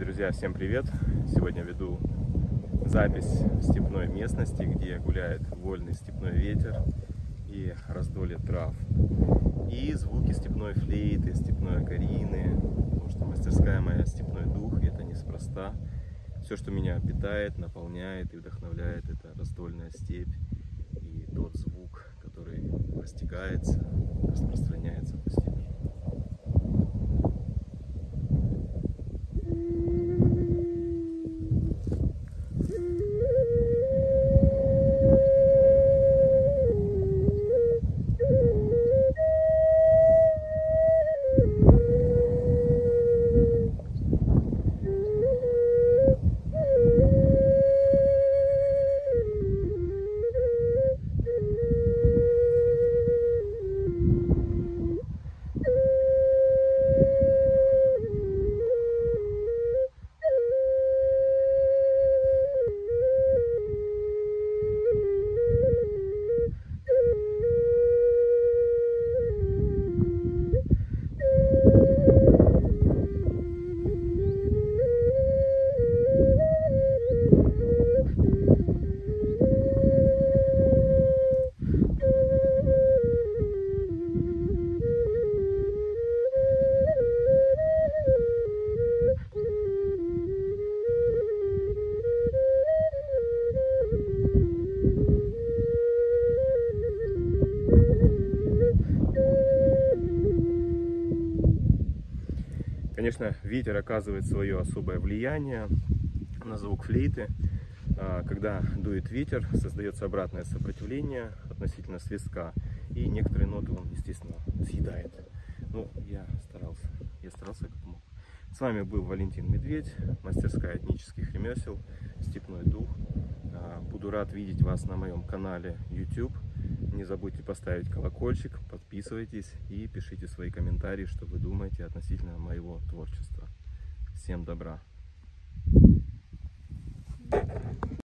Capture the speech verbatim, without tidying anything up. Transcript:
Дорогие друзья, всем привет! Сегодня веду запись в степной местности, где гуляет вольный степной ветер и раздолье трав. И звуки степной флейты, степной окарины, потому что мастерская моя «Степной дух», и это неспроста. Все, что меня питает, наполняет и вдохновляет, это раздольная степь и тот звук, который постигается, распространяется по степи. Конечно, ветер оказывает свое особое влияние на звук флейты. Когда дует ветер, создается обратное сопротивление относительно свистка, и некоторые ноты он, естественно, съедает. Ну, я старался, я старался как мог. С вами был Валентин Медведь, мастерская этнических ремесел, «Степной дух». Буду рад видеть вас на моем канале YouTube. Не забудьте поставить колокольчик, подписывайтесь и пишите свои комментарии, что вы думаете относительно моего творчества. Всем добра!